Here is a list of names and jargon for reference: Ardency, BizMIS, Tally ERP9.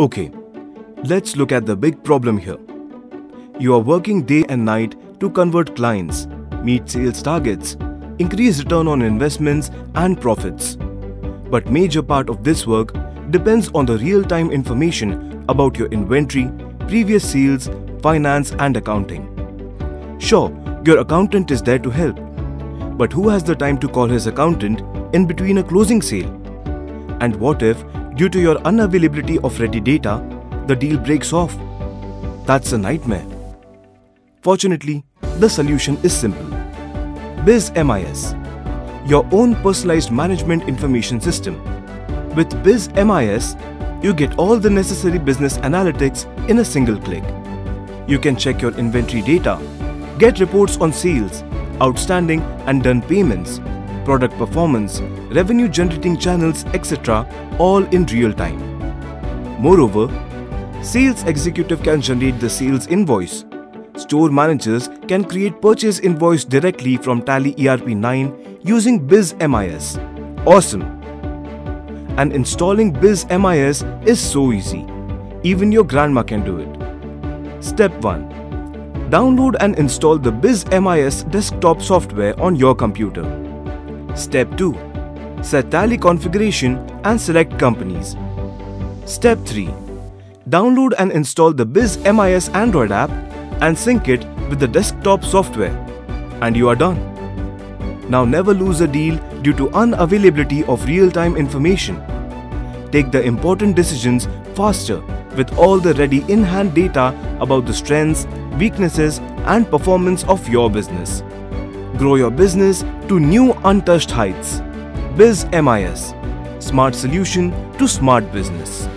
Okay, let's look at the big problem here. You are working day and night to convert clients, meet sales targets, increase return on investments and profits. But major part of this work depends on the real-time information about your inventory, previous sales, finance and accounting. Sure, your accountant is there to help, but who has the time to call his accountant in between a closing sale? And what if, due to your unavailability of ready data, the deal breaks off? That's a nightmare. Fortunately, the solution is simple. BizMIS, your own personalized management information system. With BizMIS, you get all the necessary business analytics in a single click. You can check your inventory data, get reports on sales, outstanding and done payments, product performance, revenue generating channels, etc., all in real time. Moreover, sales executive can generate the sales invoice. Store managers can create purchase invoice directly from Tally ERP9 using BizMIS. Awesome! And installing BizMIS is so easy. Even your grandma can do it. Step 1. Download and install the BizMIS desktop software on your computer. Step 2. Set Tally configuration and select companies. Step 3. Download and install the BizMIS Android app and sync it with the desktop software, and you are done. Now never lose a deal due to unavailability of real-time information. Take the important decisions faster with all the ready in-hand data about the strengths, weaknesses and performance of your business. Grow your business to new untouched heights. BizMIS, smart solution to smart business.